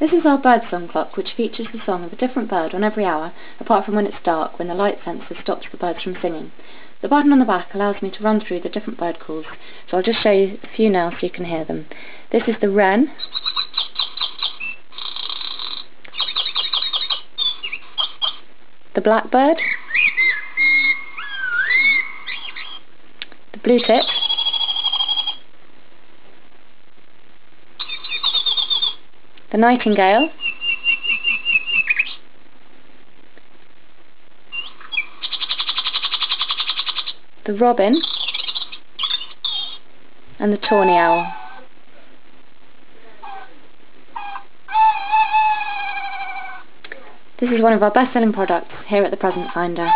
This is our birdsong clock, which features the song of a different bird on every hour, apart from when it's dark, when the light sensor stops the birds from singing. The button on the back allows me to run through the different bird calls, so I'll just show you a few now so you can hear them. This is the wren. The blackbird. The blue tit. The nightingale, the robin, and the tawny owl. This is one of our best-selling products here at the Present Finder.